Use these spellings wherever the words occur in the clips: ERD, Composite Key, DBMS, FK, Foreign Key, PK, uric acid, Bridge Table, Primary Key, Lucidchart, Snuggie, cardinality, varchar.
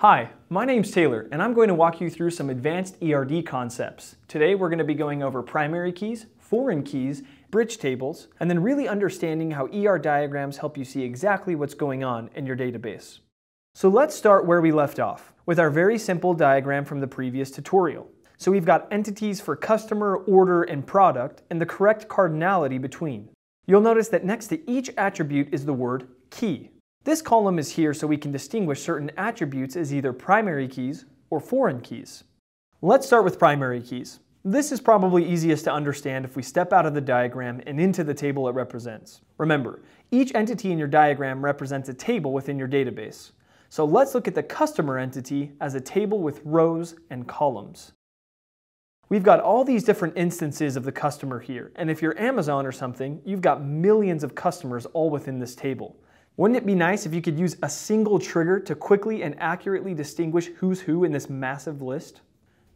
Hi, my name's Taylor, and I'm going to walk you through some advanced ERD concepts. Today we're going to be going over primary keys, foreign keys, bridge tables, and then really understanding how ER diagrams help you see exactly what's going on in your database. So let's start where we left off, with our very simple diagram from the previous tutorial. So we've got entities for customer, order, and product, and the correct cardinality between. You'll notice that next to each attribute is the word key. This column is here so we can distinguish certain attributes as either primary keys or foreign keys. Let's start with primary keys. This is probably easiest to understand if we step out of the diagram and into the table it represents. Remember, each entity in your diagram represents a table within your database. So let's look at the customer entity as a table with rows and columns. We've got all these different instances of the customer here, and if you're Amazon or something, you've got millions of customers all within this table. Wouldn't it be nice if you could use a single trigger to quickly and accurately distinguish who's who in this massive list?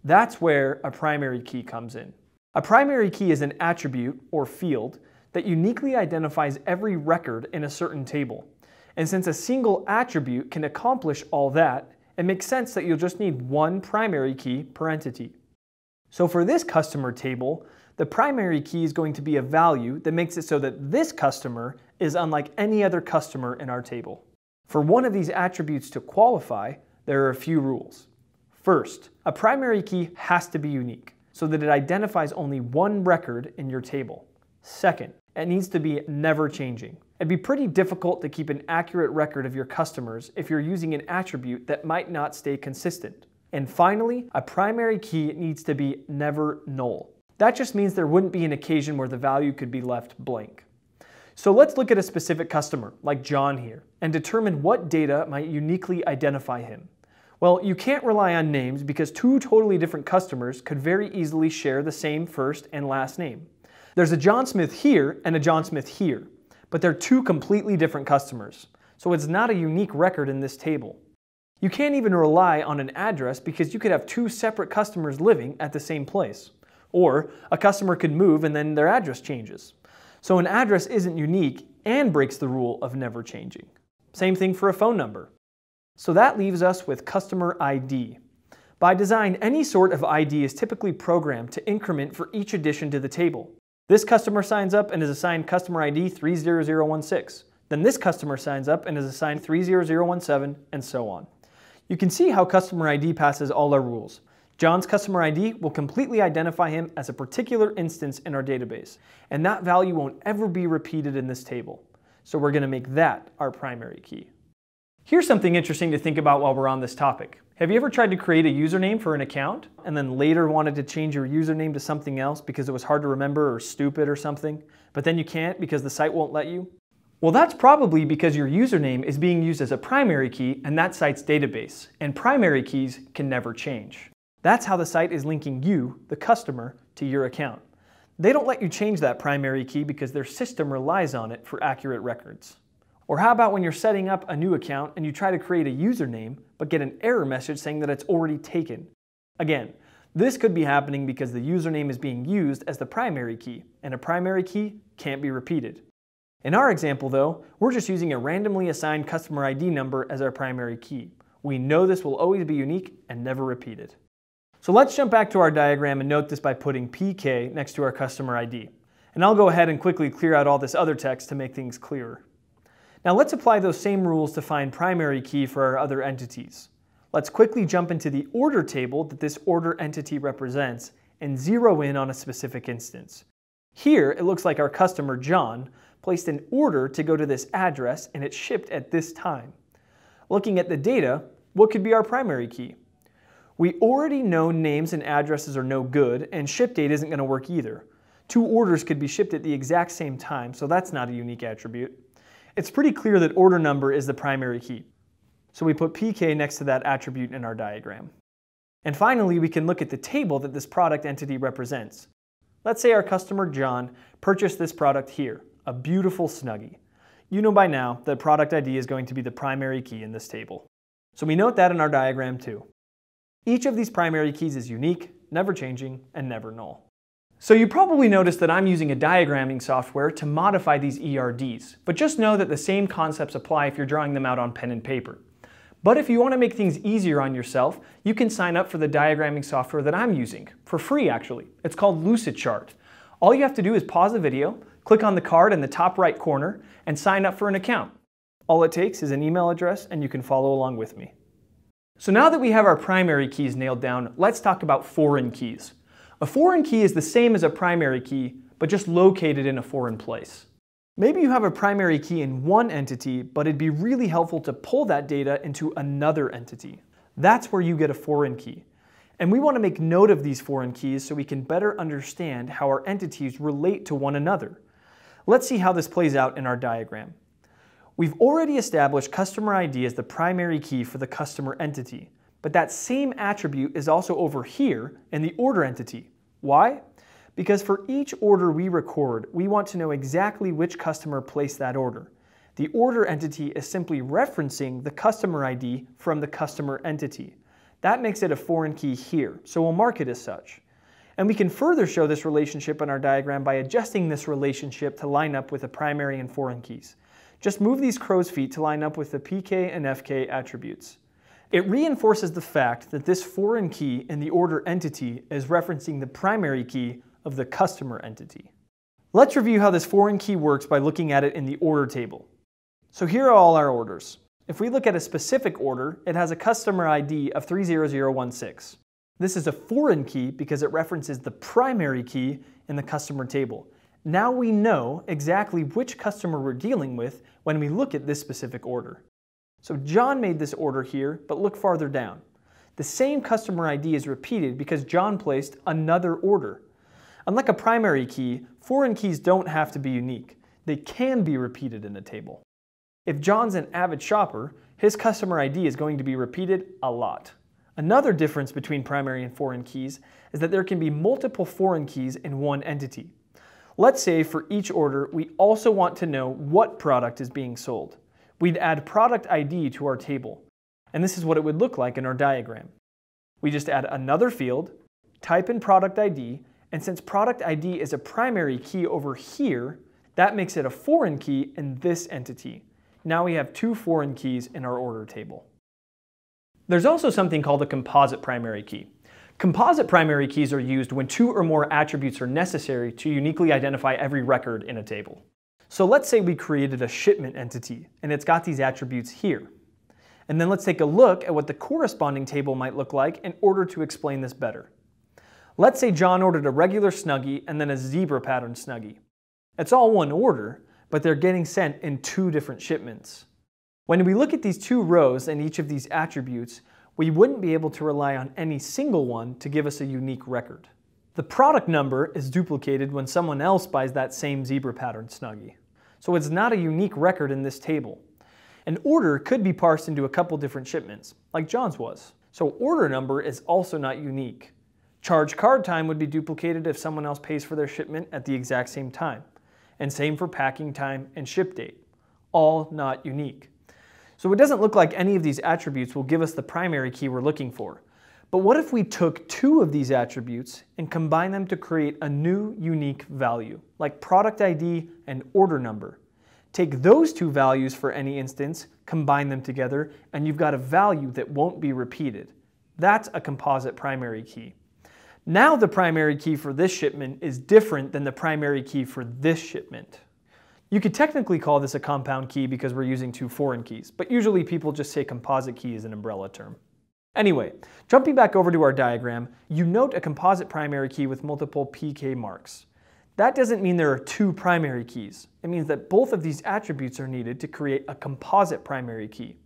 That's where a primary key comes in. A primary key is an attribute, or field, that uniquely identifies every record in a certain table. And since a single attribute can accomplish all that, it makes sense that you'll just need one primary key per entity. So for this customer table, the primary key is going to be a value that makes it so that this customer is unlike any other customer in our table. For one of these attributes to qualify, there are a few rules. First, a primary key has to be unique, so that it identifies only one record in your table. Second, it needs to be never changing. It'd be pretty difficult to keep an accurate record of your customers if you're using an attribute that might not stay consistent. And finally, a primary key needs to be never null. That just means there wouldn't be an occasion where the value could be left blank. So let's look at a specific customer, like John here, and determine what data might uniquely identify him. Well, you can't rely on names because two totally different customers could very easily share the same first and last name. There's a John Smith here and a John Smith here, but they're two completely different customers, so it's not a unique record in this table. You can't even rely on an address because you could have two separate customers living at the same place. Or a customer could move and then their address changes. So an address isn't unique and breaks the rule of never changing. Same thing for a phone number. So that leaves us with customer ID. By design, any sort of ID is typically programmed to increment for each addition to the table. This customer signs up and is assigned customer ID 30016. Then this customer signs up and is assigned 30017, and so on. You can see how customer ID passes all our rules. John's customer ID will completely identify him as a particular instance in our database, and that value won't ever be repeated in this table. So we're going to make that our primary key. Here's something interesting to think about while we're on this topic. Have you ever tried to create a username for an account, and then later wanted to change your username to something else because it was hard to remember or stupid or something, but then you can't because the site won't let you? Well, that's probably because your username is being used as a primary key in that site's database, and primary keys can never change. That's how the site is linking you, the customer, to your account. They don't let you change that primary key because their system relies on it for accurate records. Or how about when you're setting up a new account and you try to create a username but get an error message saying that it's already taken? Again, this could be happening because the username is being used as the primary key, and a primary key can't be repeated. In our example though, we're just using a randomly assigned customer ID number as our primary key. We know this will always be unique and never repeated. So let's jump back to our diagram and note this by putting PK next to our customer ID. And I'll go ahead and quickly clear out all this other text to make things clearer. Now let's apply those same rules to find primary key for our other entities. Let's quickly jump into the order table that this order entity represents and zero in on a specific instance. Here it looks like our customer John placed an order to go to this address and it shipped at this time. Looking at the data, what could be our primary key? We already know names and addresses are no good, and ship date isn't going to work either. Two orders could be shipped at the exact same time, so that's not a unique attribute. It's pretty clear that order number is the primary key. So we put PK next to that attribute in our diagram. And finally, we can look at the table that this product entity represents. Let's say our customer John purchased this product here, a beautiful Snuggie. You know by now that product ID is going to be the primary key in this table. So we note that in our diagram too. Each of these primary keys is unique, never changing, and never null. So you probably noticed that I'm using a diagramming software to modify these ERDs, but just know that the same concepts apply if you're drawing them out on pen and paper. But if you want to make things easier on yourself, you can sign up for the diagramming software that I'm using, for free actually. It's called Lucidchart. All you have to do is pause the video, click on the card in the top right corner, and sign up for an account. All it takes is an email address and you can follow along with me. So now that we have our primary keys nailed down, let's talk about foreign keys. A foreign key is the same as a primary key, but just located in a foreign place. Maybe you have a primary key in one entity, but it'd be really helpful to pull that data into another entity. That's where you get a foreign key. And we want to make note of these foreign keys so we can better understand how our entities relate to one another. Let's see how this plays out in our diagram. We've already established customer ID as the primary key for the customer entity, but that same attribute is also over here in the order entity. Why? Because for each order we record, we want to know exactly which customer placed that order. The order entity is simply referencing the customer ID from the customer entity. That makes it a foreign key here, so we'll mark it as such. And we can further show this relationship in our diagram by adjusting this relationship to line up with the primary and foreign keys. Just move these crow's feet to line up with the PK and FK attributes. It reinforces the fact that this foreign key in the order entity is referencing the primary key of the customer entity. Let's review how this foreign key works by looking at it in the order table. So here are all our orders. If we look at a specific order, it has a customer ID of 30016. This is a foreign key because it references the primary key in the customer table. Now we know exactly which customer we're dealing with when we look at this specific order. So John made this order here, but look farther down. The same customer ID is repeated because John placed another order. Unlike a primary key, foreign keys don't have to be unique. They can be repeated in a table. If John's an avid shopper, his customer ID is going to be repeated a lot. Another difference between primary and foreign keys is that there can be multiple foreign keys in one entity. Let's say for each order, we also want to know what product is being sold. We'd add product ID to our table. And this is what it would look like in our diagram. We just add another field, type in product ID, and since product ID is a primary key over here, that makes it a foreign key in this entity. Now we have two foreign keys in our order table. There's also something called a composite primary key. Composite primary keys are used when two or more attributes are necessary to uniquely identify every record in a table. So let's say we created a shipment entity, and it's got these attributes here. And then let's take a look at what the corresponding table might look like in order to explain this better. Let's say John ordered a regular Snuggie and then a zebra pattern Snuggie. It's all one order, but they're getting sent in two different shipments. When we look at these two rows and each of these attributes, we wouldn't be able to rely on any single one to give us a unique record. The product number is duplicated when someone else buys that same zebra pattern Snuggie. So it's not a unique record in this table. An order could be parsed into a couple different shipments, like John's was. So order number is also not unique. Charge card time would be duplicated if someone else pays for their shipment at the exact same time. And same for packing time and ship date. All not unique. So it doesn't look like any of these attributes will give us the primary key we're looking for. But what if we took two of these attributes and combined them to create a new unique value, like product ID and order number? Take those two values for any instance, combine them together, and you've got a value that won't be repeated. That's a composite primary key. Now the primary key for this shipment is different than the primary key for this shipment. You could technically call this a compound key because we're using two foreign keys, but usually people just say composite key is an umbrella term. Anyway, jumping back over to our diagram, you note a composite primary key with multiple PK marks. That doesn't mean there are two primary keys. It means that both of these attributes are needed to create a composite primary key.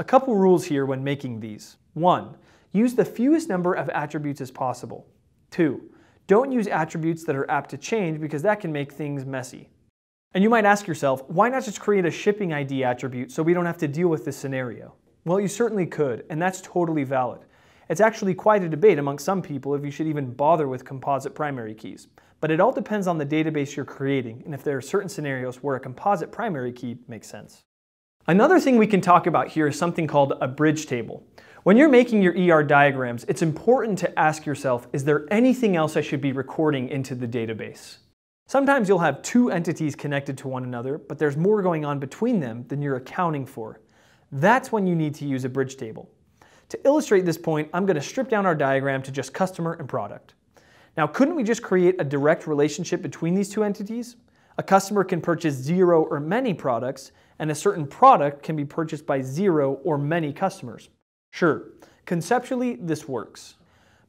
A couple rules here when making these. 1. Use the fewest number of attributes as possible. 2. Don't use attributes that are apt to change because that can make things messy. And you might ask yourself, why not just create a shipping ID attribute so we don't have to deal with this scenario? Well, you certainly could, and that's totally valid. It's actually quite a debate among some people if you should even bother with composite primary keys. But it all depends on the database you're creating and if there are certain scenarios where a composite primary key makes sense. Another thing we can talk about here is something called a bridge table. When you're making your ER diagrams, it's important to ask yourself, is there anything else I should be recording into the database? Sometimes you'll have two entities connected to one another, but there's more going on between them than you're accounting for. That's when you need to use a bridge table. To illustrate this point, I'm going to strip down our diagram to just customer and product. Now, couldn't we just create a direct relationship between these two entities? A customer can purchase 0 or many products, and a certain product can be purchased by 0 or many customers. Sure, conceptually this works.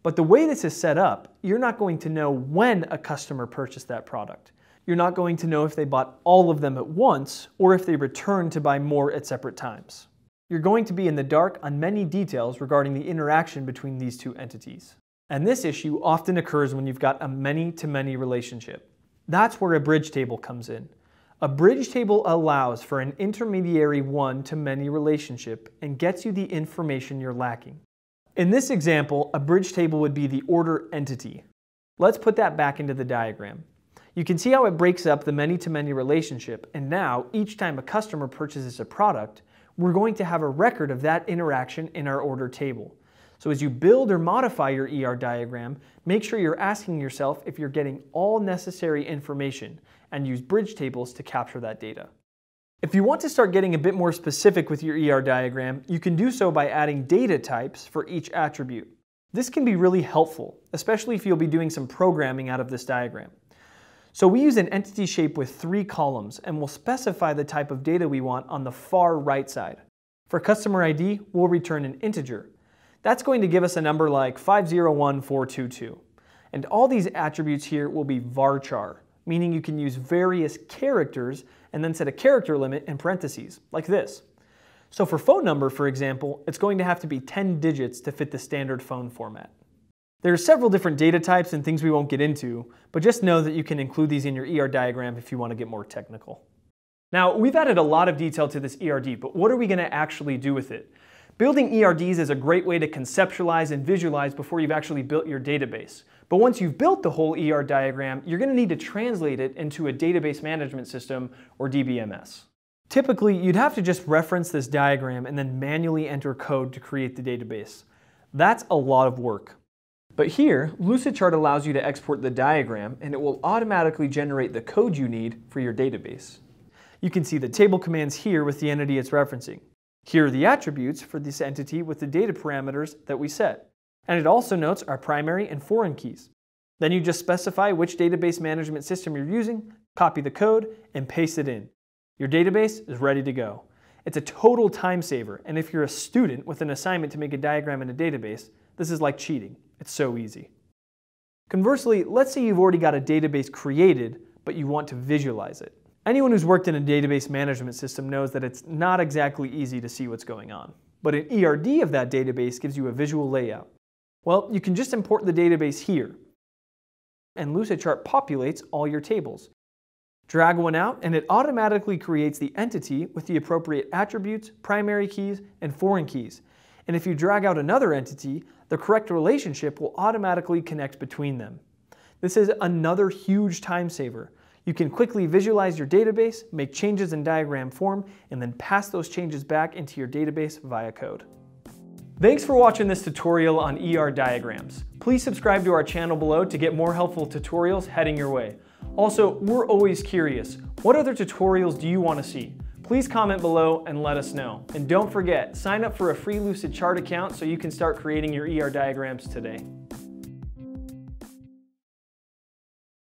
But the way this is set up, you're not going to know when a customer purchased that product. You're not going to know if they bought all of them at once or if they returned to buy more at separate times. You're going to be in the dark on many details regarding the interaction between these two entities. And this issue often occurs when you've got a many-to-many relationship. That's where a bridge table comes in. A bridge table allows for an intermediary one-to-many relationship and gets you the information you're lacking. In this example, a bridge table would be the order entity. Let's put that back into the diagram. You can see how it breaks up the many-to-many relationship, and now each time a customer purchases a product, we're going to have a record of that interaction in our order table. So as you build or modify your ER diagram, make sure you're asking yourself if you're getting all necessary information, and use bridge tables to capture that data. If you want to start getting a bit more specific with your ER diagram, you can do so by adding data types for each attribute. This can be really helpful, especially if you'll be doing some programming out of this diagram. So we use an entity shape with 3 columns, and we'll specify the type of data we want on the far right side. For customer ID, we'll return an integer. That's going to give us a number like 501422. And all these attributes here will be varchar, meaning you can use various characters and then set a character limit in parentheses, like this. So for phone number, for example, it's going to have to be 10 digits to fit the standard phone format. There are several different data types and things we won't get into, but just know that you can include these in your ER diagram if you want to get more technical. Now, we've added a lot of detail to this ERD, but what are we going to actually do with it? Building ERDs is a great way to conceptualize and visualize before you've actually built your database. But once you've built the whole ER diagram, you're going to need to translate it into a database management system, or DBMS. Typically, you'd have to just reference this diagram and then manually enter code to create the database. That's a lot of work. But here, Lucidchart allows you to export the diagram, and it will automatically generate the code you need for your database. You can see the table commands here with the entity it's referencing. Here are the attributes for this entity with the data parameters that we set. And it also notes our primary and foreign keys. Then you just specify which database management system you're using, copy the code, and paste it in. Your database is ready to go. It's a total time saver, and if you're a student with an assignment to make a diagram in a database, this is like cheating. It's so easy. Conversely, let's say you've already got a database created, but you want to visualize it. Anyone who's worked in a database management system knows that it's not exactly easy to see what's going on. But an ERD of that database gives you a visual layout. Well, you can just import the database here, and Lucidchart populates all your tables. Drag one out, and it automatically creates the entity with the appropriate attributes, primary keys, and foreign keys. And if you drag out another entity, the correct relationship will automatically connect between them. This is another huge time saver. You can quickly visualize your database, make changes in diagram form, and then pass those changes back into your database via code. Thanks for watching this tutorial on ER diagrams. Please subscribe to our channel below to get more helpful tutorials heading your way. Also, we're always curious. What other tutorials do you want to see? Please comment below and let us know. And don't forget, sign up for a free Lucidchart account so you can start creating your ER diagrams today.